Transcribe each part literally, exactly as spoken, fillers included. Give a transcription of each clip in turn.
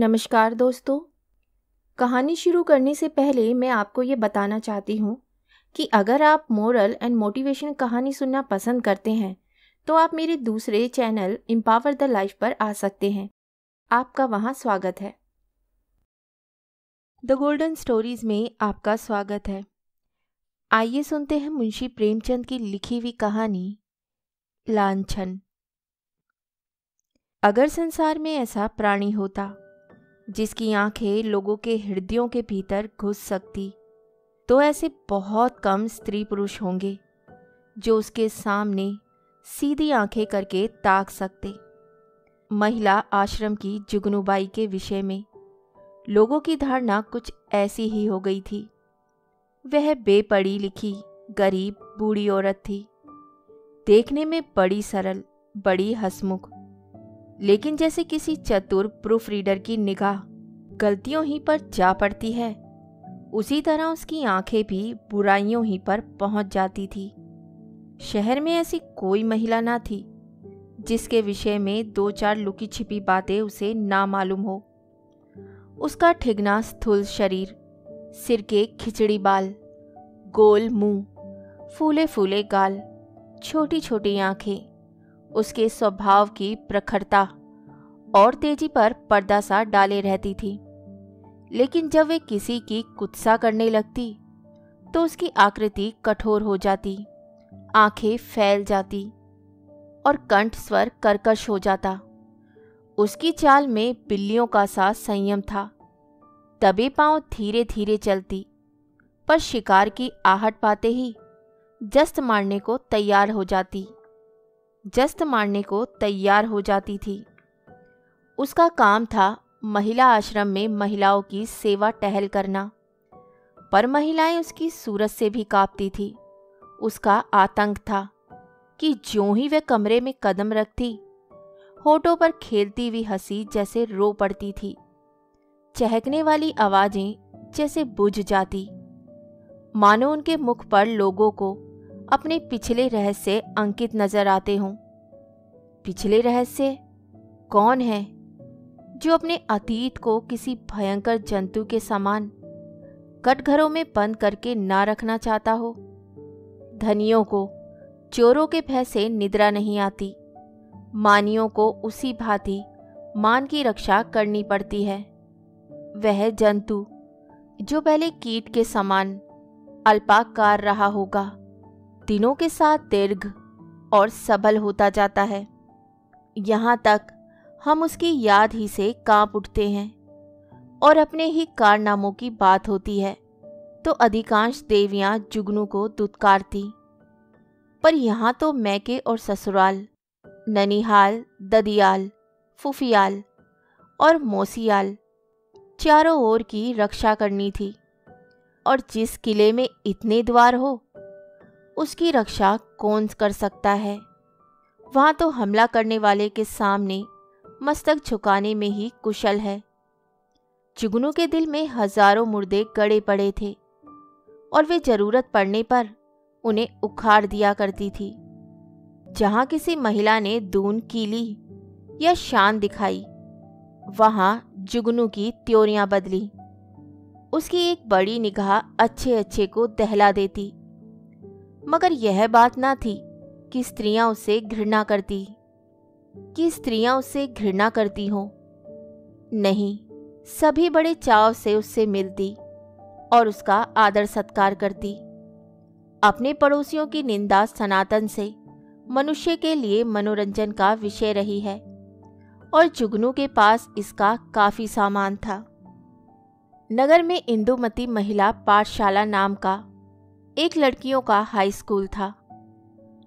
नमस्कार दोस्तों, कहानी शुरू करने से पहले मैं आपको ये बताना चाहती हूँ कि अगर आप मोरल एंड मोटिवेशन कहानी सुनना पसंद करते हैं तो आप मेरे दूसरे चैनल एम्पावर द लाइफ पर आ सकते हैं। आपका वहाँ स्वागत है। द गोल्डन स्टोरीज़ में आपका स्वागत है। आइए सुनते हैं मुंशी प्रेमचंद की लिखी हुई कहानी लांछन। अगर संसार में ऐसा प्राणी होता जिसकी आंखें लोगों के हृदयों के भीतर घुस सकती, तो ऐसे बहुत कम स्त्री पुरुष होंगे जो उसके सामने सीधी आंखें करके ताक सकते। महिला आश्रम की जुगनूबाई के विषय में लोगों की धारणा कुछ ऐसी ही हो गई थी। वह बेपढ़ी लिखी गरीब बूढ़ी औरत थी, देखने में बड़ी सरल, बड़ी हंसमुख, लेकिन जैसे किसी चतुर प्रूफ रीडर की निगाह गलतियों ही पर जा पड़ती है, उसी तरह उसकी आंखें भी बुराइयों ही पर पहुंच जाती थी। शहर में ऐसी कोई महिला ना थी जिसके विषय में दो चार लुकी छिपी बातें उसे ना मालूम हो। उसका ठिगना स्थूल शरीर, सिर के खिचड़ी बाल, गोल मुंह, फूले फूले गाल, छोटी छोटी आंखें उसके स्वभाव की प्रखरता और तेजी पर पर्दा सा डाले रहती थी। लेकिन जब वे किसी की कुत्सा करने लगती तो उसकी आकृति कठोर हो जाती, आंखें फैल जाती और कंठ स्वर कर्कश हो जाता। उसकी चाल में बिल्लियों का सा संयम था। दबे पांव धीरे धीरे चलती, पर शिकार की आहट पाते ही जस्त मारने को तैयार हो जाती जस्त मारने को तैयार हो जाती थी। उसका काम था महिला आश्रम में महिलाओं की सेवा टहल करना, पर महिलाएं उसकी सूरत से भी कांपती थी। उसका आतंक था कि ज्यों ही वह कमरे में कदम रखती, होठों पर खेलती हुई हंसी जैसे रो पड़ती थी, चहकने वाली आवाजें जैसे बुझ जाती, मानो उनके मुख पर लोगों को अपने पिछले रहस्य अंकित नजर आते हों। पिछले रहस्य कौन है जो अपने अतीत को किसी भयंकर जंतु के समान कटघरों में बंद करके ना रखना चाहता हो। धनियों को चोरों के भय से निद्रा नहीं आती, मानियों को उसी भांति मान की रक्षा करनी पड़ती है। वह जंतु जो पहले कीट के समान अल्पाकार रहा होगा, दिनों के साथ दीर्घ और सबल होता जाता है। यहाँ तक हम उसकी याद ही से कांप उठते हैं और अपने ही कारनामों की बात होती है तो अधिकांश देवियाँ जुगनू को दुत्कारती, पर यहाँ तो मैके और ससुराल, ननिहाल, ददियाल, फुफियाल और मौसियाल, चारों ओर की रक्षा करनी थी। और जिस किले में इतने द्वार हो, उसकी रक्षा कौन कर सकता है? वहाँ तो हमला करने वाले के सामने मस्तक झुकाने में ही कुशल है। जुगनू के दिल में हजारों मुर्दे गड़े पड़े थे और वे जरूरत पड़ने पर उन्हें उखाड़ दिया करती थी। जहाँ किसी महिला ने दून कीली या शान दिखाई, वहाँ जुगनू की त्योरियां बदली। उसकी एक बड़ी निगाह अच्छे अच्छे को दहला देती, मगर यह बात ना थी कि स्त्रियां उसे घृणा करती कि स्त्रियां उसे घृणा करती हों। नहीं, सभी बड़े चाव से उससे मिलती और उसका आदर सत्कार करती। अपने पड़ोसियों की निंदा सनातन से मनुष्य के लिए मनोरंजन का विषय रही है और जुगनू के पास इसका काफी सामान था। नगर में इंदुमती महिला पाठशाला नाम का एक लड़कियों का हाई स्कूल था।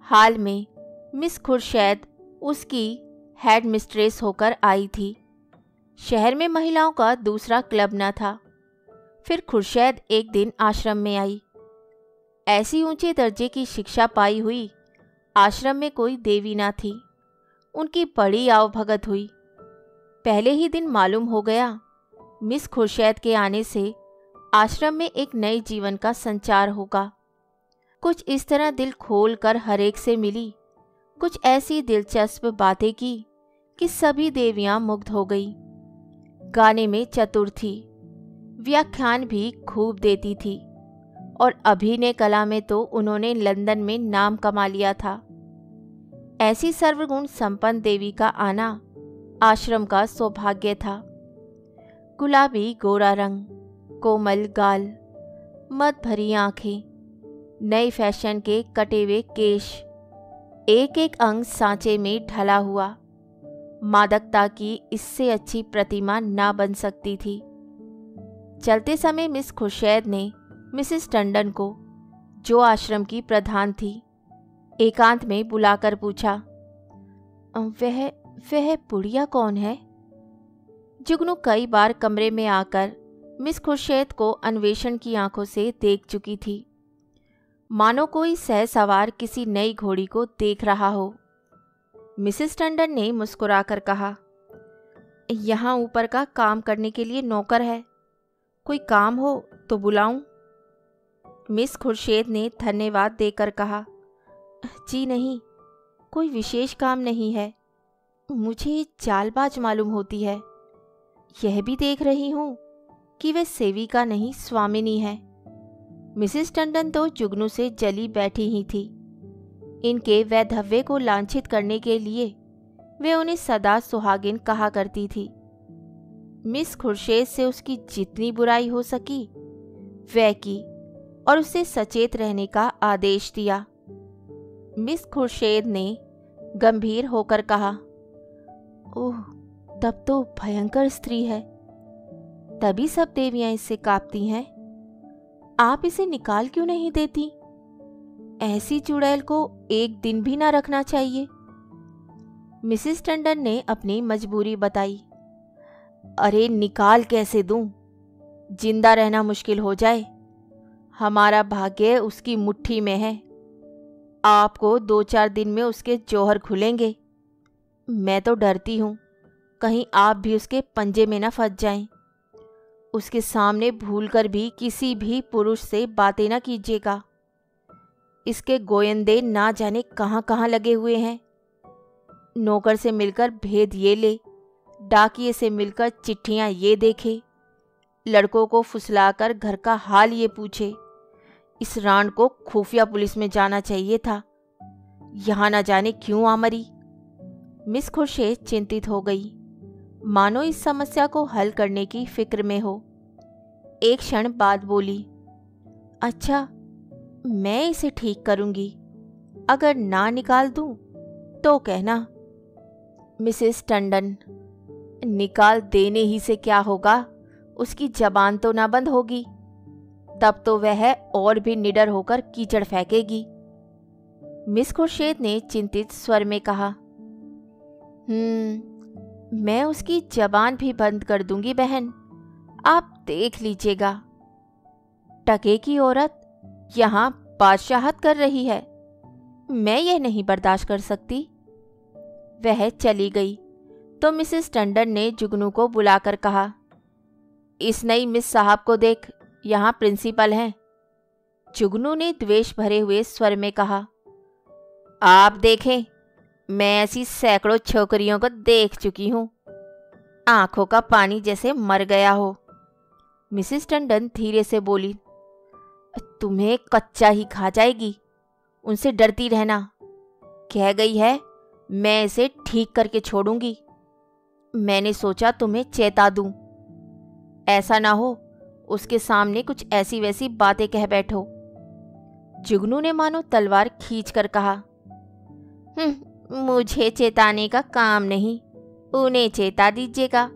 हाल में मिस खुर्शीद उसकी हेड मिस्ट्रेस होकर आई थी। शहर में महिलाओं का दूसरा क्लब ना था। फिर खुर्शीद एक दिन आश्रम में आई। ऐसी ऊंचे दर्जे की शिक्षा पाई हुई आश्रम में कोई देवी ना थी। उनकी बड़ी आवभगत हुई। पहले ही दिन मालूम हो गया, मिस खुर्शीद के आने से आश्रम में एक नए जीवन का संचार होगा। कुछ इस तरह दिल खोल कर हरेक से मिली, कुछ ऐसी दिलचस्प बातें की कि सभी देवियां मुग्ध हो गई। गाने में चतुर थी, व्याख्यान भी खूब देती थी और अभिनय कला में तो उन्होंने लंदन में नाम कमा लिया था। ऐसी सर्वगुण संपन्न देवी का आना आश्रम का सौभाग्य था। गुलाबी गोरा रंग, कोमल गाल, मत भरी आंखें, नए फैशन के कटे हुए केश, एक एक अंग सांचे में ढला हुआ, मादकता की इससे अच्छी प्रतिमा ना बन सकती थी। चलते समय मिस खुर्शीद ने मिसेस टंडन को, जो आश्रम की प्रधान थी, एकांत में बुलाकर पूछा, वह वह बुढ़िया कौन है? जुगनू कई बार कमरे में आकर मिस खुर्शीद को अन्वेषण की आंखों से देख चुकी थी, मानो कोई सहसवार किसी नई घोड़ी को देख रहा हो। मिसेस टंडन ने मुस्कुराकर कहा, यहाँ ऊपर का काम करने के लिए नौकर है, कोई काम हो तो बुलाऊं? मिस खुर्शीद ने धन्यवाद देकर कहा, जी नहीं, कोई विशेष काम नहीं है। मुझे चालबाज मालूम होती है, यह भी देख रही हूँ कि वह सेविका नहीं स्वामिनी है। मिसेस टंडन तो जुगनू से जली बैठी ही थी। इनके वैधव्य को लांछित करने के लिए वे उन्हें सदा सुहागिन कहा करती थी। मिस खुर्शीद से उसकी जितनी बुराई हो सकी वह की और उसे सचेत रहने का आदेश दिया। मिस खुर्शीद ने गंभीर होकर कहा, ओह, तब तो भयंकर स्त्री है, तभी सब देवियां इससे कांपती हैं। आप इसे निकाल क्यों नहीं देती? ऐसी चुड़ैल को एक दिन भी ना रखना चाहिए। मिसेस टंडन ने अपनी मजबूरी बताई। अरे निकाल कैसे दूं? जिंदा रहना मुश्किल हो जाए। हमारा भाग्य उसकी मुट्ठी में है। आपको दो चार दिन में उसके जौहर खुलेंगे। मैं तो डरती हूँ कहीं आप भी उसके पंजे में ना फंस जाएं। उसके सामने भूलकर भी किसी भी पुरुष से बातें ना कीजिएगा। इसके गोयंदे ना जाने कहाँ कहाँ लगे हुए हैं। नौकर से मिलकर भेद ये ले, डाकिए से मिलकर चिट्ठियाँ ये देखे, लड़कों को फुसलाकर घर का हाल ये पूछे। इस रान को खुफिया पुलिस में जाना चाहिए था, यहाँ ना जाने क्यों आ मरी। मिस खुर्शीद चिंतित हो गई, मानो इस समस्या को हल करने की फिक्र में हो। एक क्षण बाद बोली, अच्छा, मैं इसे ठीक करूँगी। अगर ना निकाल दूँ तो कहना। मिसेस टंडन, निकाल देने ही से क्या होगा, उसकी जबान तो ना बंद होगी। तब तो वह और भी निडर होकर कीचड़ फेंकेगी। मिस खुर्शीद ने चिंतित स्वर में कहा, हम्म, मैं उसकी जबान भी बंद कर दूंगी बहन, आप देख लीजिएगा। टके की औरत यहाँ बादशाहत कर रही है, मैं यह नहीं बर्दाश्त कर सकती। वह चली गई तो मिसेस टंडन ने जुगनू को बुलाकर कहा, इस नई मिस साहब को देख, यहाँ प्रिंसिपल हैं। जुगनू ने द्वेष भरे हुए स्वर में कहा, आप देखें, मैं ऐसी सैकड़ों छोकरियों को देख चुकी हूँ, आंखों का पानी जैसे मर गया हो। मिसेस टंडन धीरे से बोली, तुम्हें कच्चा ही खा जाएगी, उनसे डरती रहना। कह गई है मैं इसे ठीक करके छोड़ूंगी। मैंने सोचा तुम्हें चेता दूं, ऐसा ना हो उसके सामने कुछ ऐसी वैसी बातें कह बैठो। जुगनू ने मानो तलवार खींचकर कहा, हम्म, मुझे चेताने का काम नहीं, उन्हें चेता दीजिएगा।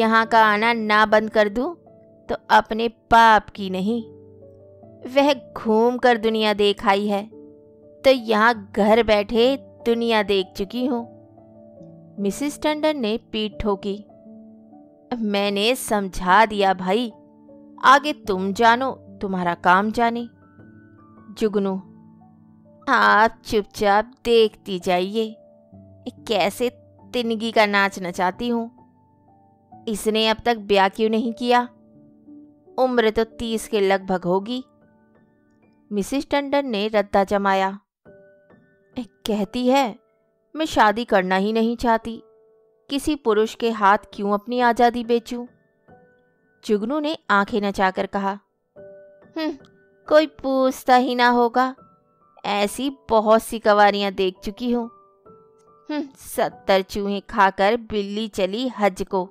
यहाँ का आना ना बंद कर दूं तो अपने बाप की नहीं। वह घूम कर दुनिया देख आई है, तो यहाँ घर बैठे दुनिया देख चुकी हूँ। मिसेस टंडन ने पीठ ठोकी, मैंने समझा दिया भाई, आगे तुम जानो, तुम्हारा काम जाने। जुगनू, आप चुपचाप देखती जाइए कैसे तिनगी का नाच नचाती हूँ। इसने अब तक ब्याह क्यों नहीं किया? उम्र तो तीस के लगभग होगी। मिसेस टंडन ने रद्दा जमाया, कहती है मैं शादी करना ही नहीं चाहती, किसी पुरुष के हाथ क्यों अपनी आज़ादी बेचूं? जुगनू ने आंखें नचाकर कहा, हम्म, कोई पूछता ही ना होगा। ऐसी बहुत सी कवारियां देख चुकी हूं। हम्म, सत्तर चूहे खाकर बिल्ली चली हज को।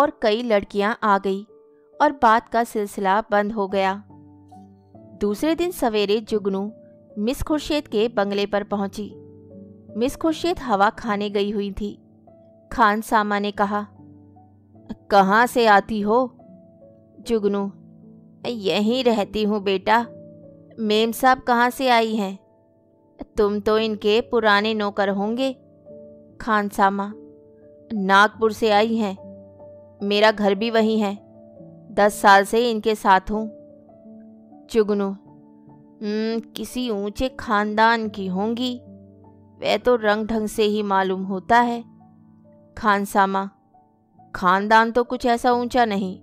और कई लड़कियां आ गई और बात का सिलसिला बंद हो गया। दूसरे दिन सवेरे जुगनू मिस खुर्शीद के बंगले पर पहुंची। मिस खुर्शीद हवा खाने गई हुई थी। खान सामा ने कहा, कहाँ से आती हो? जुगनू, यहीं रहती हूँ बेटा। मेम साहब कहाँ से आई हैं? तुम तो इनके पुराने नौकर होंगे। खान सामा, नागपुर से आई हैं। मेरा घर भी वहीं है। दस साल से इनके साथ हूँ। जुगनू, किसी ऊंचे खानदान की होंगी। वह तो रंग ढंग से ही मालूम होता है। खानसामा, खानदान तो कुछ ऐसा ऊंचा नहीं।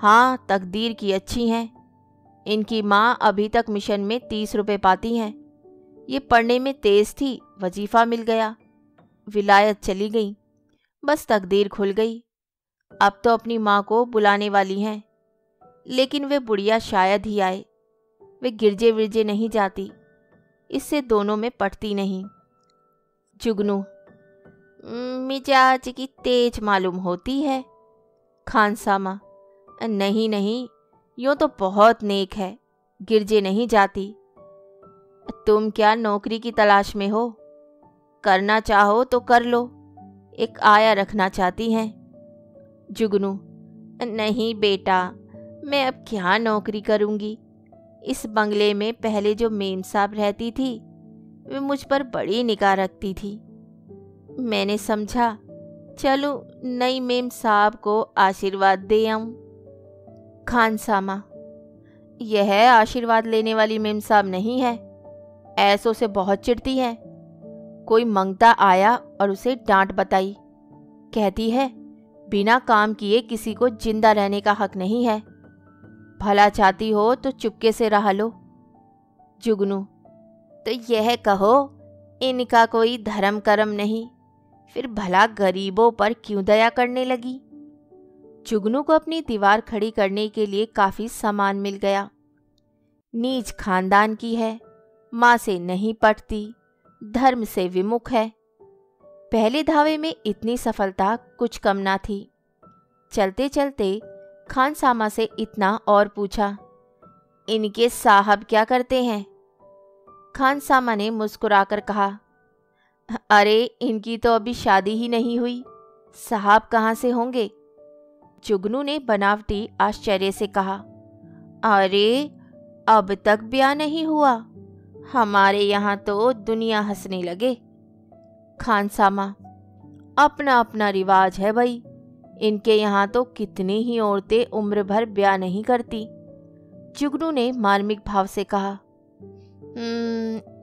हाँ, तकदीर की अच्छी हैं। इनकी माँ अभी तक मिशन में तीस रुपये पाती हैं। ये पढ़ने में तेज थी, वजीफ़ा मिल गया, विलायत चली गई, बस तकदीर खुल गई। अब तो अपनी माँ को बुलाने वाली हैं, लेकिन वे बुढ़िया शायद ही आए। वे गिरजे विरजे नहीं जाती, इससे दोनों में पटती नहीं। जुगनू, मिजाज की तेज मालूम होती है। खानसामा, नहीं नहीं, यूँ तो बहुत नेक है, गिरजे नहीं जाती। तुम क्या नौकरी की तलाश में हो? करना चाहो तो कर लो, एक आया रखना चाहती हैं। जुगनू, नहीं बेटा, मैं अब क्या नौकरी करूँगी। इस बंगले में पहले जो मेम साहब रहती थी, वे मुझ पर बड़ी निगाह रखती थी। मैंने समझा चलो नई मेम साहब को आशीर्वाद दे आऊँ। खानसामा, यह आशीर्वाद लेने वाली मेम साहब नहीं है, ऐसों से बहुत चिढ़ती है। कोई मंगता आया और उसे डांट बताई, कहती है बिना काम किए किसी को जिंदा रहने का हक नहीं है। भला चाहती हो तो चुपके से रहा लो। जुगनू, तो यह कहो इनका कोई धर्म कर्म नहीं, फिर भला गरीबों पर क्यों दया करने लगी। जुगनू को अपनी दीवार खड़ी करने के लिए काफ़ी सामान मिल गया। नीच खानदान की है, माँ से नहीं पटती, धर्म से विमुख है। पहले धावे में इतनी सफलता कुछ कम ना थी। चलते चलते खानसामा से इतना और पूछा, इनके साहब क्या करते हैं? खानसामा ने मुस्कुराकर कहा, अरे इनकी तो अभी शादी ही नहीं हुई, साहब कहाँ से होंगे? जुगनू ने बनावटी आश्चर्य से कहा, अरे अब तक ब्याह नहीं हुआ, हमारे यहाँ तो दुनिया हंसने लगे। खानसामा, अपना अपना रिवाज है भाई, इनके यहाँ तो कितनी ही औरतें उम्र भर ब्याह नहीं करती। जुगनू ने मार्मिक भाव से कहा,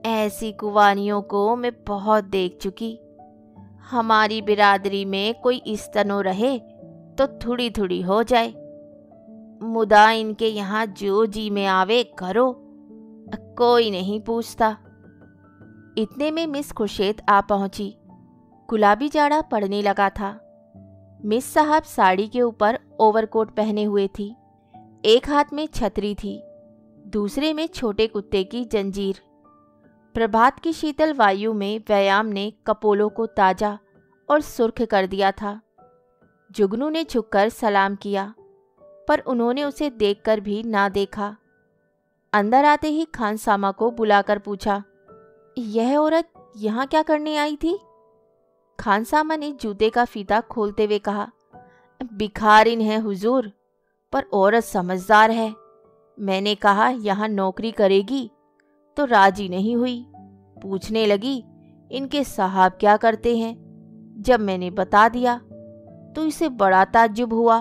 ऐसी कुंवारियों को मैं बहुत देख चुकी। हमारी बिरादरी में कोई इस तनो रहे तो थोड़ी थोड़ी हो जाए, मुदा इनके यहाँ जो जी में आवे करो, कोई नहीं पूछता। इतने में मिस खुर्शीद आ पहुंची। गुलाबी जाड़ा पड़ने लगा था। मिस साहब साड़ी के ऊपर ओवरकोट पहने हुए थी। एक हाथ में छतरी थी, दूसरे में छोटे कुत्ते की जंजीर। प्रभात की शीतल वायु में व्यायाम ने कपोलों को ताजा और सुर्ख कर दिया था। जुगनू ने झुककर सलाम किया, पर उन्होंने उसे देखकर भी ना देखा। अंदर आते ही खानसामा को बुलाकर पूछा, यह औरत यहाँ क्या करने आई थी? खानसामा ने जूते का फीता खोलते हुए कहा, भिखारिन है हुजूर, पर औरत समझदार है। मैंने कहा यहाँ नौकरी करेगी तो राजी नहीं हुई। पूछने लगी इनके साहब क्या करते हैं। जब मैंने बता दिया तो इसे बड़ा ताज्जुब हुआ,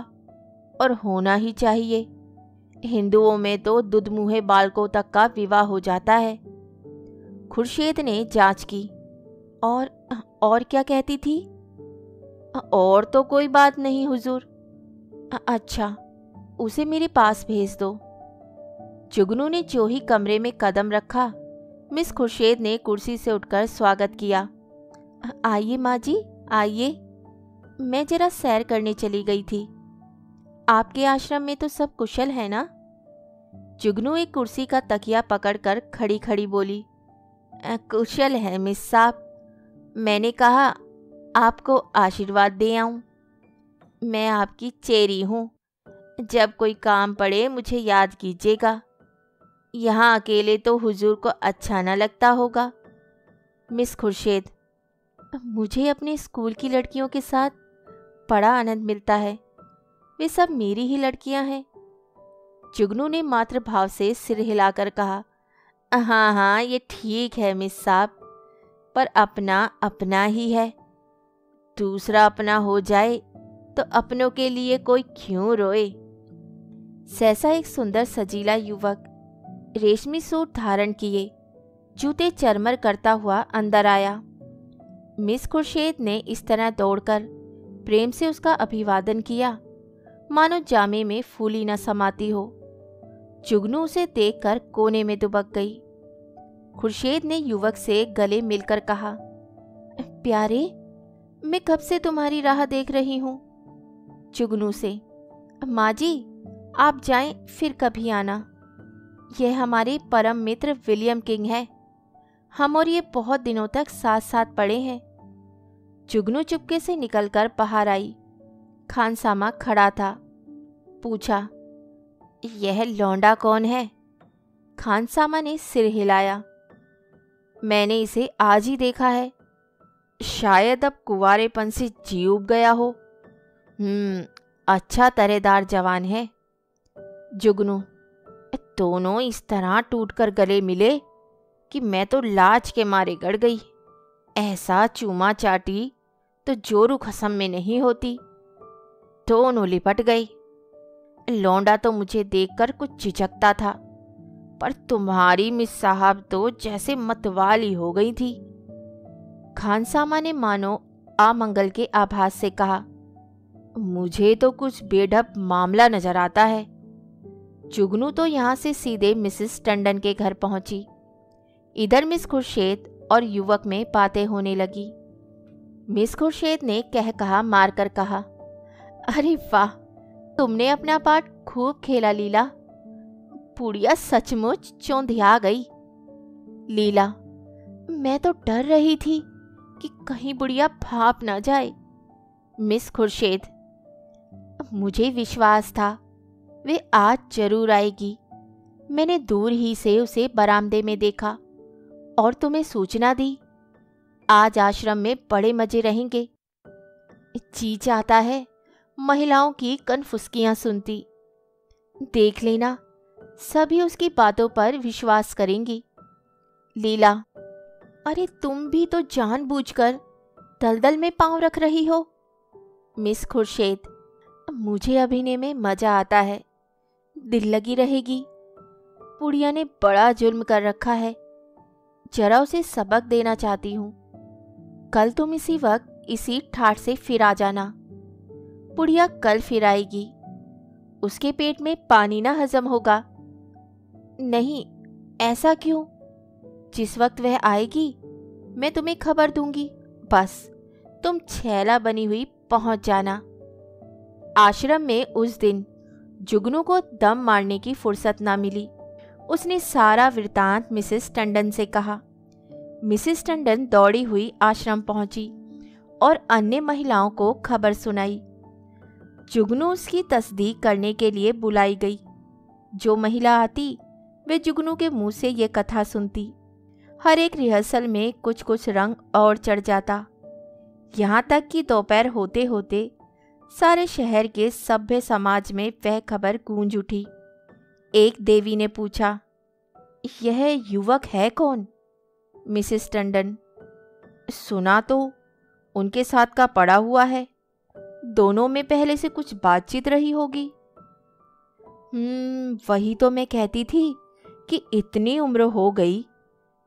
और होना ही चाहिए। हिंदुओं में तो दुधमुहे बालकों तक का विवाह हो जाता है। खुर्शीद ने जांच की, और और क्या कहती थी? और तो कोई बात नहीं हुजूर। अच्छा, उसे मेरे पास भेज दो। जुगनू ने जो ही कमरे में कदम रखा, मिस खुर्शीद ने कुर्सी से उठकर स्वागत किया। आइए माँ जी, आइए, मैं जरा सैर करने चली गई थी। आपके आश्रम में तो सब कुशल है ना? जुगनू एक कुर्सी का तकिया पकड़कर खड़ी खड़ी बोली। कुशल है मिस साहब। मैंने कहा आपको आशीर्वाद दे आऊँ। मैं आपकी चेरी हूँ, जब कोई काम पड़े मुझे याद कीजिएगा। यहाँ अकेले तो हुजूर को अच्छा ना लगता होगा। मिस खुर्शीद, मुझे अपने स्कूल की लड़कियों के साथ बड़ा आनंद मिलता है, वे सब मेरी ही लड़कियाँ हैं। जुगनू ने मातृभाव से सिर हिलाकर कहा, हाँ हाँ ये ठीक है मिस साहब, पर अपना अपना ही है। दूसरा अपना हो जाए तो अपनों के लिए कोई क्यों रोए। सहसा एक सुंदर सजीला युवक रेशमी सूट धारण किए जूते चरमर करता हुआ अंदर आया। मिस खुर्शीद ने इस तरह दौड़कर प्रेम से उसका अभिवादन किया मानो जामे में फूली न समाती हो। जुगनू उसे देखकर कोने में दुबक गई। खुर्शीद ने युवक से गले मिलकर कहा, प्यारे मैं कब से तुम्हारी राह देख रही हूँ। जुगनू से, माँ जी आप जाएं फिर कभी आना, यह हमारे परम मित्र विलियम किंग है, हम और ये बहुत दिनों तक साथ साथ पड़े हैं। जुगनू चुपके से निकलकर बाहर आई। खानसामा खड़ा था, पूछा, यह लौंडा कौन है? खानसामा ने सिर हिलाया, मैंने इसे आज ही देखा है, शायद अब कुंवारेपन से जी उब गया हो। हम्म, अच्छा तरेदार जवान है। जुगनू, दोनों इस तरह टूटकर गले मिले कि मैं तो लाज के मारे गड़ गई। ऐसा चूमा चाटी तो जोरू खसम में नहीं होती। दोनों लिपट गई। लौंडा तो मुझे देखकर कुछ झिझकता था, पर तुम्हारी मिस साहब तो जैसे मतवाली हो गई थी। खानसामा ने मानो आमंगल के आभास से कहा, मुझे तो कुछ बेढब मामला नजर आता है। जुगनू तो यहाँ से सीधे मिसेस टंडन के घर पहुंची। इधर मिस खुर्शीद और युवक में बातें होने लगी। मिस खुर्शीद ने कह कहा मारकर कहा, अरे वाह तुमने अपना पार्ट खूब खेला लीला, बुढ़िया सचमुच चौंधिया गई। लीला, मैं तो डर रही थी कि कहीं बुढ़िया भाप ना जाए। मिस खुर्शीद, मुझे विश्वास था वे आज जरूर आएगी, मैंने दूर ही से उसे बरामदे में देखा और तुम्हें सूचना दी। आज आश्रम में बड़े मजे रहेंगे। जी चाहता है महिलाओं की कनफुसकियां सुनती, देख लेना सभी उसकी बातों पर विश्वास करेंगी। लीला, अरे तुम भी तो जानबूझकर दलदल में पांव रख रही हो। मिस खुर्शीद, मुझे अभिनय में मजा आता है, दिल लगी रहेगी। बुढ़िया ने बड़ा जुल्म कर रखा है, जरा उसे सबक देना चाहती हूँ। कल तुम इसी वक्त इसी ठाट से फिर आ जाना। बुढ़िया कल फिर आएगी, उसके पेट में पानी ना हजम होगा। नहीं, ऐसा क्यों? जिस वक्त वह आएगी मैं तुम्हें खबर दूंगी, बस तुम छैला बनी हुई पहुंच जाना। आश्रम में उस दिन जुगनू को दम मारने की फुर्सत ना मिली। उसने सारा वृतांत मिसेस टंडन से कहा। मिसेस टंडन दौड़ी हुई आश्रम पहुंची और अन्य महिलाओं को खबर सुनाई। जुगनू उसकी तस्दीक करने के लिए बुलाई गई। जो महिला आती वे जुगनू के मुंह से ये कथा सुनती। हर एक रिहर्सल में कुछ कुछ रंग और चढ़ जाता, यहाँ तक कि दोपहर होते होते सारे शहर के सभ्य समाज में वह खबर गूंज उठी। एक देवी ने पूछा, यह युवक है कौन? मिसेस टंडन, सुना तो उनके साथ का पड़ा हुआ है, दोनों में पहले से कुछ बातचीत रही होगी। हम्म, वही तो मैं कहती थी कि इतनी उम्र हो गई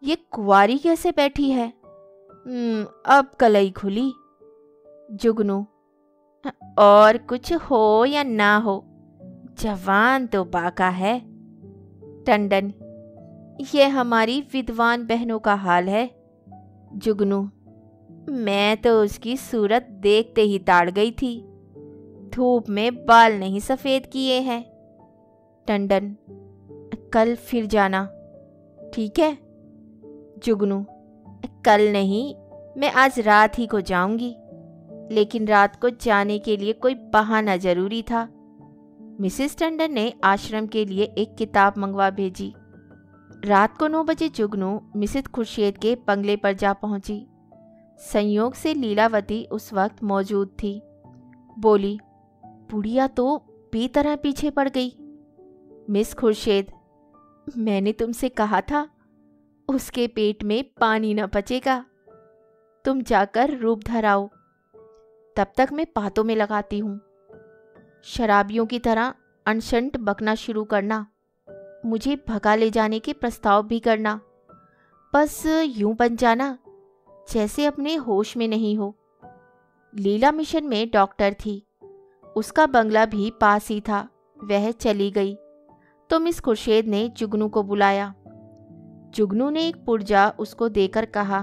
ये कुंवारी कैसे बैठी है। हम्म, अब कलई खुली। जुगनू, और कुछ हो या ना हो जवान तो बाका है। टंडन, यह हमारी विद्वान बहनों का हाल है। जुगनू, मैं तो उसकी सूरत देखते ही ताड़ गई थी। धूप में बाल नहीं सफ़ेद किए हैं। टंडन, कल फिर जाना, ठीक है? जुगनू, कल नहीं, मैं आज रात ही को जाऊंगी, लेकिन रात को जाने के लिए कोई बहाना ज़रूरी था। मिसेस टंडन ने आश्रम के लिए एक किताब मंगवा भेजी। रात को नौ बजे जुगनू मिसेस खुर्शीद के बंगले पर जा पहुंची। संयोग से लीलावती उस वक्त मौजूद थी। बोली, बुढ़िया तो बेतरह पीछे पड़ गई। मिस खुर्शीद, मैंने तुमसे कहा था उसके पेट में पानी न पचेगा। तुम जाकर रूप धराओ, तब तक मैं पातों में लगाती हूँ। शराबियों की तरह अनशंट बकना शुरू करना, मुझे भगा ले जाने के प्रस्ताव भी करना, बस यूं बन जाना जैसे अपने होश में नहीं हो। लीला मिशन में डॉक्टर थी, उसका बंगला भी पास ही था। वह चली गई तो मिस खुर्शीद ने जुगनू को बुलाया। जुगनू ने एक पुर्जा उसको देकर कहा,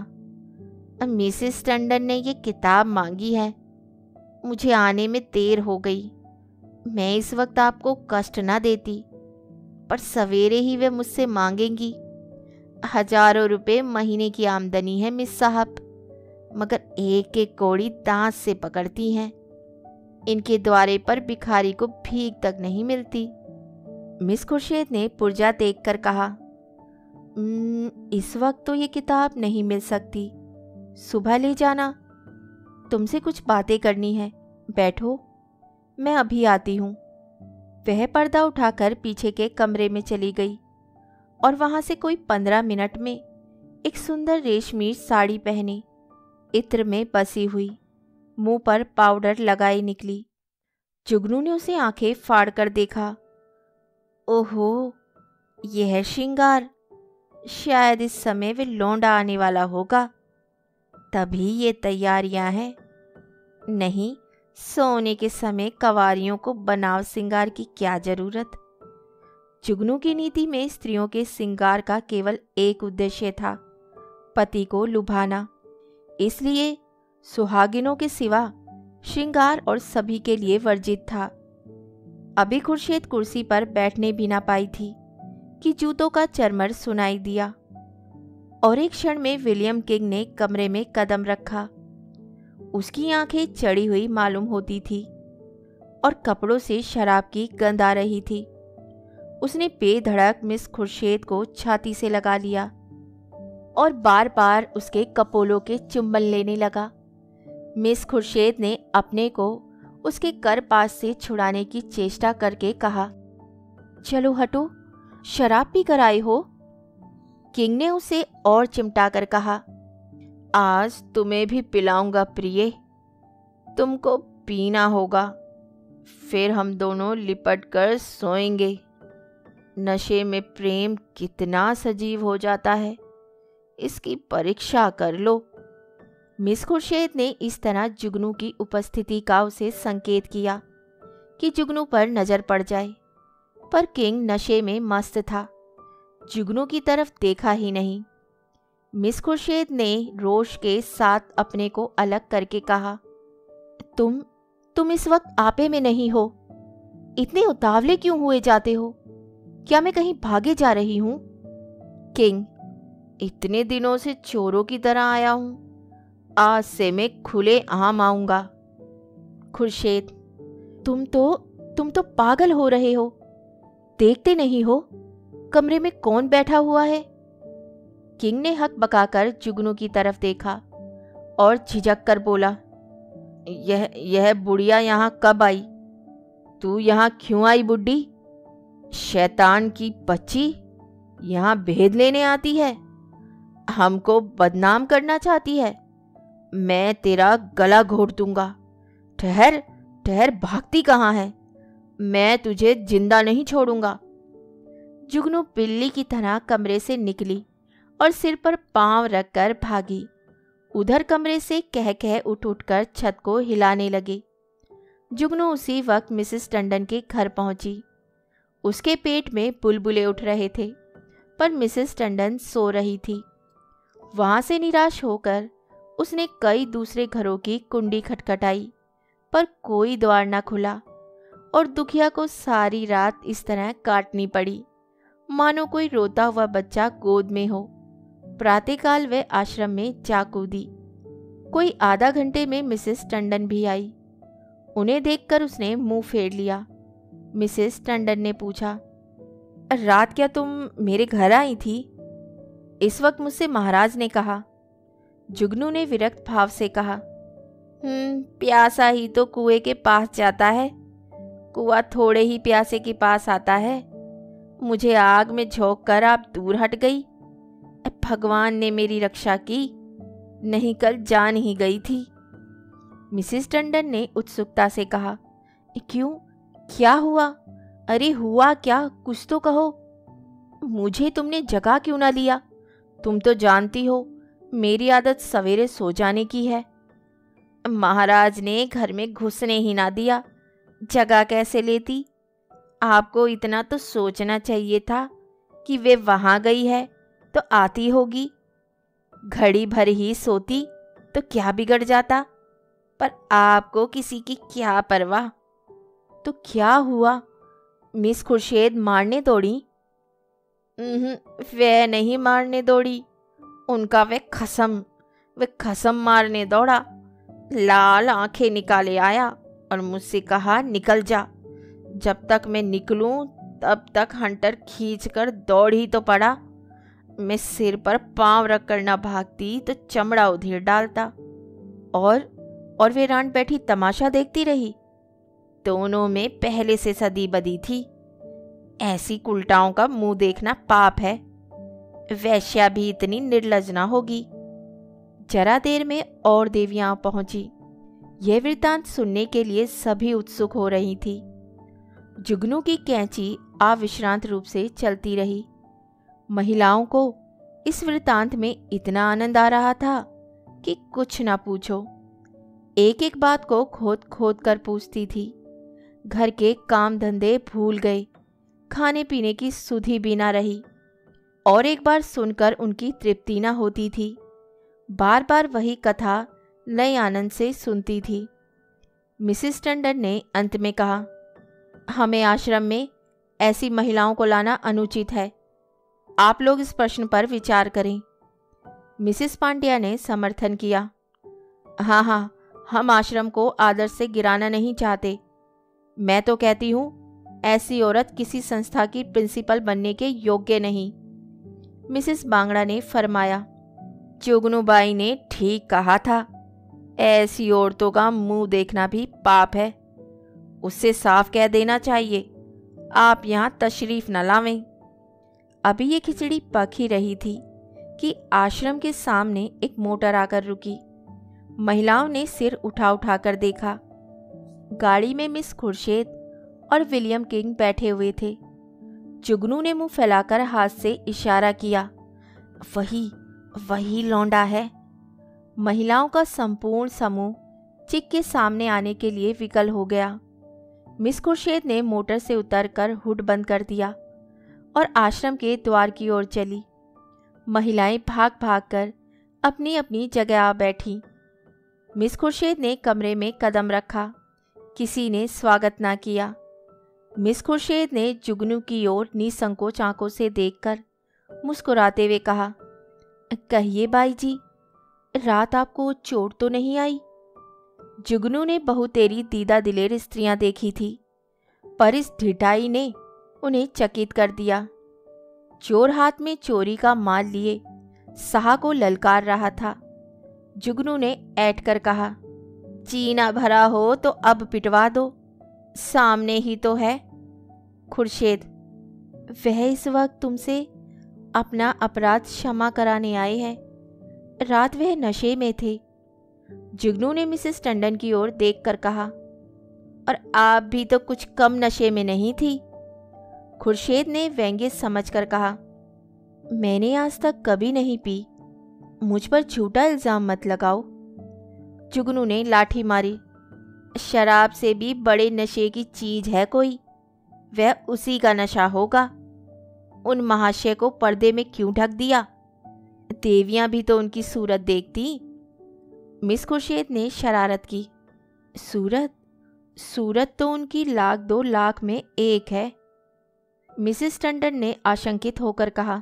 मिसेस टंडन ने ये किताब मांगी है, मुझे आने में देर हो गई। मैं इस वक्त आपको कष्ट ना देती, पर सवेरे ही वे मुझसे मांगेंगी। हजारों रुपए महीने की आमदनी है मिस साहब, मगर एक एक कौड़ी दांत से पकड़ती हैं। इनके द्वारे पर भिखारी को भीख तक नहीं मिलती। मिस खुर्शीद ने पुर्जा देखकर कहा, इस वक्त तो ये किताब नहीं मिल सकती, सुबह ले जाना। तुमसे कुछ बातें करनी है, बैठो, मैं अभी आती हूँ। वह पर्दा उठाकर पीछे के कमरे में चली गई और वहाँ से कोई पंद्रह मिनट में एक सुंदर रेशमी साड़ी पहने, इत्र में बसी हुई, मुंह पर पाउडर लगाए निकली। जुगनू ने उसे आंखें फाड़ कर देखा। ओहो, ये है श्रृंगार। शायद इस समय वे लौंडा आने वाला होगा, तभी ये तैयारियां हैं। नहीं, सोने के समय कवारियों को बनाव श्रृंगार की क्या जरूरत। जुगनू की नीति में स्त्रियों के श्रृंगार का केवल एक उद्देश्य था, पति को लुभाना। इसलिए सुहागिनों के सिवा श्रृंगार और सभी के लिए वर्जित था। अभी खुर्शीद कुर्सी पर बैठने भी ना पाई थी कि जूतों का चरमर सुनाई दिया और एक क्षण में विलियम किंग ने कमरे में कदम रखा। उसकी आंखें चढ़ी हुई मालूम होती थी और कपड़ों से शराब की गंध आ रही थी। उसने बेधड़क मिस खुर्शीद को छाती से लगा लिया और बार बार उसके कपोलों के चुम्बन लेने लगा। मिस खुर्शीद ने अपने को उसके कर पास से छुड़ाने की चेष्टा करके कहा, चलो हटो, शराब पी कर आए हो। किंग ने उसे और चिमटा कर कहा, आज तुम्हें भी पिलाऊंगा प्रिय, तुमको पीना होगा, फिर हम दोनों लिपट कर सोएंगे। नशे में प्रेम कितना सजीव हो जाता है, इसकी परीक्षा कर लो। मिस खुर्शीद ने इस तरह जुगनू की उपस्थिति का उसे संकेत किया कि जुगनू पर नज़र पड़ जाए, पर किंग नशे में मस्त था, जुगनू की तरफ देखा ही नहीं। मिस खुर्शीद ने रोष के साथ अपने को अलग करके कहा, तुम तुम इस वक्त आपे में नहीं हो, इतने उतावले क्यों हुए जाते हो? क्या मैं कहीं भागे जा रही हूँ? किंग, इतने दिनों से चोरों की तरह आया हूँ, आज से मैं खुले आम आऊँगा। खुर्शीद, तुम तो तुम तो पागल हो रहे हो, देखते नहीं हो कमरे में कौन बैठा हुआ है? किंग ने हक बकाकर जुगनू की तरफ देखा और झिझक कर बोला, यह यह बुढ़िया यहाँ कब आई? तू यहाँ क्यों आई बुढ़ी? शैतान की बच्ची यहाँ भेद लेने आती है, हमको बदनाम करना चाहती है। मैं तेरा गला घोट दूंगा। ठहर ठहर, भागती कहाँ है? मैं तुझे जिंदा नहीं छोड़ूंगा। जुगनू बिल्ली की तरह कमरे से निकली और सिर पर पांव रखकर भागी। उधर कमरे से कह कह उठ उठकर छत को हिलाने लगी। जुगनू उसी वक्त मिसेस टंडन के घर पहुंची। उसके पेट में बुलबुले उठ रहे थे, पर मिसेस टंडन सो रही थी। वहाँ से निराश होकर उसने कई दूसरे घरों की कुंडी खटखटाई पर कोई द्वार न खुला और दुखिया को सारी रात इस तरह काटनी पड़ी मानो कोई रोता हुआ बच्चा गोद में हो। प्रातःकाल वह आश्रम में जा कूदी। कोई आधा घंटे में मिसेस टंडन भी आई। उन्हें देखकर उसने मुंह फेर लिया। मिसेस टंडन ने पूछा, रात क्या तुम मेरे घर आई थी? इस वक्त मुझसे महाराज ने कहा। जुगनू ने विरक्त भाव से कहा, हम्म, प्यासा ही तो कुएं के पास जाता है, कुआं थोड़े ही प्यासे के पास आता है। मुझे आग में झोंक कर आप दूर हट गई। भगवान ने मेरी रक्षा की, नहीं कल जान ही गई थी। मिसेस टंडन ने उत्सुकता से कहा, क्यों, क्या हुआ? अरे हुआ क्या, कुछ तो कहो। मुझे तुमने जगा क्यों ना लिया? तुम तो जानती हो मेरी आदत सवेरे सो जाने की है। महाराज ने घर में घुसने ही ना दिया, जगह कैसे लेती? आपको इतना तो सोचना चाहिए था कि वे वहाँ गई है तो आती होगी। घड़ी भर ही सोती तो क्या बिगड़ जाता, पर आपको किसी की क्या परवाह। तो क्या हुआ? मिस खुर्शीद मारने दौड़ी? वह नहीं मारने दौड़ी, उनका वह खसम वह खसम मारने दौड़ा। लाल आंखें निकाले आया और मुझसे कहा, निकल जा। जब तक मैं निकलूं तब तक हंटर खींचकर दौड़ ही तो पड़ा। मैं सिर पर पांव रखकर ना भागती तो चमड़ा उधेड़ डालता। और और वे रान बैठी तमाशा देखती रही। दोनों में पहले से सदी बदी थी। ऐसी कुलटाओं का मुंह देखना पाप है। वैश्या भी इतनी निर्लज ना होगी। जरा देर में और देवियां पहुंची। यह वृत्तांत सुनने के लिए सभी उत्सुक हो रही थी। जुगनू की कैंची अविश्रांत रूप से चलती रही। महिलाओं को इस वृत्तांत में इतना आनंद आ रहा था कि कुछ ना पूछो। एक एक बात को खोद खोद कर पूछती थी। घर के काम धंधे भूल गए, खाने पीने की सुधि भी ना रही। और एक बार सुनकर उनकी तृप्ति ना होती थी। बार बार वही कथा नए आनंद से सुनती थी। मिसेस टंडन ने अंत में कहा, हमें आश्रम में ऐसी महिलाओं को लाना अनुचित है। आप लोग इस प्रश्न पर विचार करें। मिसेस पांड्या ने समर्थन किया, हाँ हाँ हम आश्रम को आदर्श से गिराना नहीं चाहते। मैं तो कहती हूँ ऐसी औरत किसी संस्था की प्रिंसिपल बनने के योग्य नहीं। मिसेस बांगड़ा ने फरमाया, जुगनूबाई ने ठीक कहा था, ऐसी औरतों का मुंह देखना भी पाप है। उससे साफ कह देना चाहिए, आप यहाँ तशरीफ न लावें। अभी ये खिचड़ी पक ही रही थी कि आश्रम के सामने एक मोटर आकर रुकी। महिलाओं ने सिर उठा उठा कर देखा। गाड़ी में मिस खुर्शीद और विलियम किंग बैठे हुए थे। जुगनू ने मुंह फैलाकर हाथ से इशारा किया, वही वही लौंडा है। महिलाओं का संपूर्ण समूह चिक के सामने आने के लिए विकल हो गया। मिस खुर्शीद ने मोटर से उतरकर हुड बंद कर दिया और आश्रम के द्वार की ओर चली। महिलाएं भाग भाग कर अपनी अपनी जगह आ बैठी। मिस खुर्शीद ने कमरे में कदम रखा, किसी ने स्वागत ना किया। मिस खुर्शीद ने जुगनू की ओर निसंकोच आंखों से देखकर मुस्कुराते हुए कहा, कहिए बाई जी, रात आपको चोट तो नहीं आई? जुगनू ने बहुतेरी दीदा दिलेर स्त्रियां देखी थी, पर इस ढिठाई ने उन्हें चकित कर दिया। चोर हाथ में चोरी का माल लिए साहा को ललकार रहा था। जुगनू ने ऐठ कर कहा, चीना भरा हो तो अब पिटवा दो, सामने ही तो है। खुर्शीद, वह इस वक्त तुमसे अपना अपराध क्षमा कराने आए हैं। रात वह नशे में थे। जुगनू ने मिसेस टंडन की ओर देखकर कहा, और आप भी तो कुछ कम नशे में नहीं थी। खुर्शीद ने व्यंग्य समझकर कहा, मैंने आज तक कभी नहीं पी, मुझ पर झूठा इल्ज़ाम मत लगाओ। जुगनू ने लाठी मारी, शराब से भी बड़े नशे की चीज है कोई? वह उसी का नशा होगा। उन महाशय को पर्दे में क्यों ढक दिया? देवियां भी तो उनकी सूरत देखती। मिस खुर्शीद ने शरारत की। सूरत सूरत तो उनकी लाख दो लाख में एक है, मिसेस टंडन ने आशंकित होकर कहा।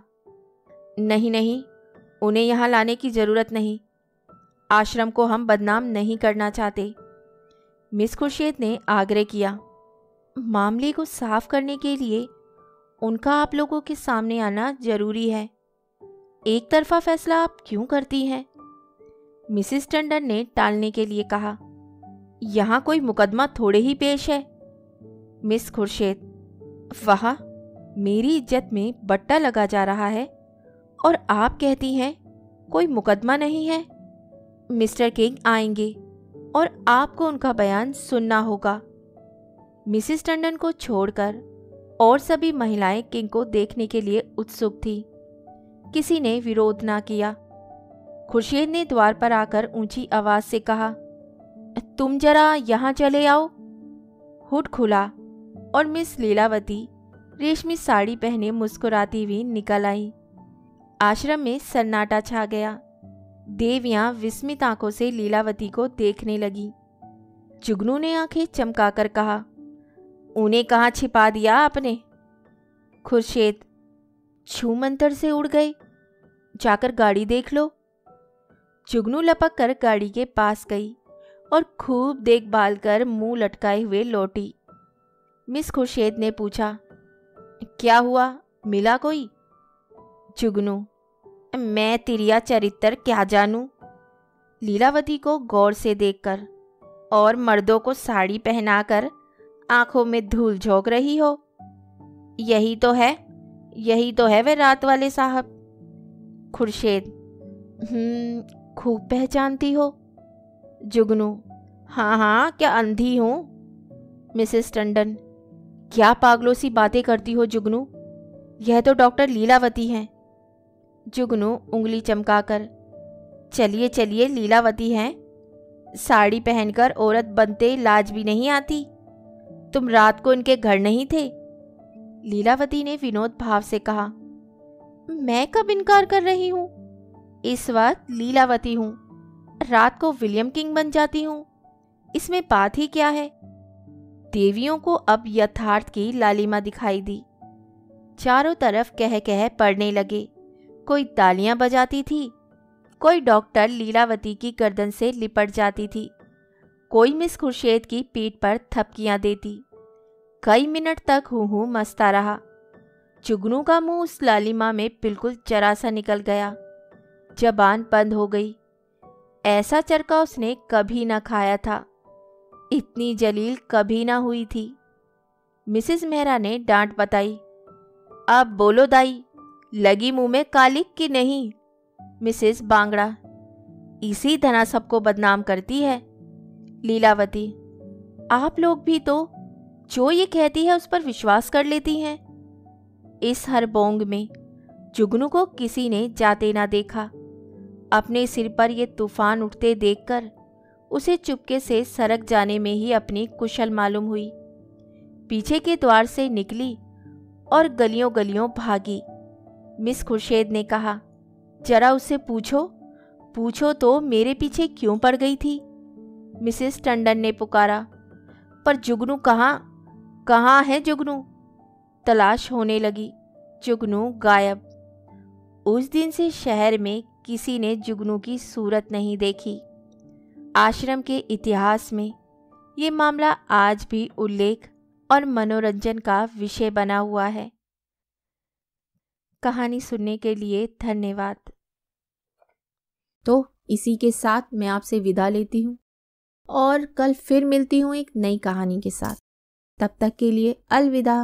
नहीं नहीं, उन्हें यहाँ लाने की ज़रूरत नहीं, आश्रम को हम बदनाम नहीं करना चाहते, मिस खुर्शीद ने आग्रह किया। मामले को साफ करने के लिए उनका आप लोगों के सामने आना जरूरी है, एक तरफा फैसला आप क्यों करती हैं, मिसेस टंडन ने टालने के लिए कहा। यहाँ कोई मुकदमा थोड़े ही पेश है, मिस खुर्शीद। वाह, मेरी इज्जत में बट्टा लगा जा रहा है और आप कहती हैं कोई मुकदमा नहीं है। मिस्टर किंग आएंगे और आपको उनका बयान सुनना होगा। मिसेस टंडन को छोड़कर और सभी महिलाएं किंग को देखने के लिए उत्सुक थीं। किसी ने विरोध ना किया। खुर्शीद ने द्वार पर आकर ऊंची आवाज से कहा, तुम जरा यहाँ चले आओ। हुड खुला और मिस लीलावती रेशमी साड़ी पहने मुस्कुराती हुई निकल आई। आश्रम में सन्नाटा छा गया। देवियां विस्मित आंखों से लीलावती को देखने लगी। जुगनू ने आंखें चमकाकर कहा, उन्हें कहाँ छिपा दिया आपने? खुर्शीद, छू मंतर से उड़ गए, जाकर गाड़ी देख लो। जुगनू लपक कर गाड़ी के पास गई और खूब देखभाल कर मुंह लटकाए हुए लौटी। मिस खुर्शीद ने पूछा, क्या हुआ, मिला कोई? जुगनू, मैं तिरिया चरित्र क्या जानूं। लीलावती को गौर से देखकर और मर्दों को साड़ी पहनाकर आंखों में धूल झोंक रही हो। यही तो है यही तो है वे रात वाले साहब। खुर्शीद, हम्म, खूब पहचानती हो। जुगनू, हाँ हाँ, क्या अंधी हूँ? मिसेस टंडन, क्या पागलों सी बातें करती हो जुगनू, यह तो डॉक्टर लीलावती हैं। जुगनू उंगली चमकाकर, चलिए चलिए, लीलावती हैं, साड़ी पहनकर औरत बनते लाज भी नहीं आती। तुम रात को इनके घर नहीं थे? लीलावती ने विनोद भाव से कहा। मैं कब इनकार कर रही हूँ, इस वक्त लीलावती हूँ, रात को विलियम किंग बन जाती हूँ, इसमें बात ही क्या है। देवियों को अब यथार्थ की लालिमा दिखाई दी। चारों तरफ कह कह पड़ने लगे। कोई तालियां बजाती थी, कोई डॉक्टर लीलावती की गर्दन से लिपट जाती थी, कोई मिस खुर्शीद की पीठ पर थपकियां देती। कई मिनट तक हूँ हूँ मस्ता रहा। जुगनू का मुंह उस लालिमा में बिल्कुल जरा सा निकल गया, जबान बंद हो गई। ऐसा चरका उसने कभी ना खाया था, इतनी जलील कभी ना हुई थी। मिसेस मेहरा ने डांट बताई। अब बोलो दाई, लगी मुंह में कालिक कि नहीं? मिसेस बांगड़ा, इसी धना सबको बदनाम करती है। लीलावती, आप लोग भी तो जो ये कहती है उस पर विश्वास कर लेती हैं। इस हरबोंग में जुगनू को किसी ने जाते ना देखा। अपने सिर पर यह तूफान उठते देखकर उसे चुपके से सरक जाने में ही अपनी कुशल मालूम हुई। पीछे के द्वार से निकली और गलियों गलियों भागी। मिस खुर्शीद ने कहा, जरा उससे पूछो पूछो तो मेरे पीछे क्यों पड़ गई थी। मिसेस टंडन ने पुकारा, पर जुगनू कहाँ कहाँ है जुगनू? तलाश होने लगी। जुगनू गायब। उस दिन से शहर में किसी ने जुगनू की सूरत नहीं देखी। आश्रम के इतिहास में ये मामला आज भी उल्लेख और मनोरंजन का विषय बना हुआ है। कहानी सुनने के लिए धन्यवाद। तो इसी के साथ मैं आपसे विदा लेती हूँ और कल फिर मिलती हूँ एक नई कहानी के साथ। तब तक के लिए अलविदा।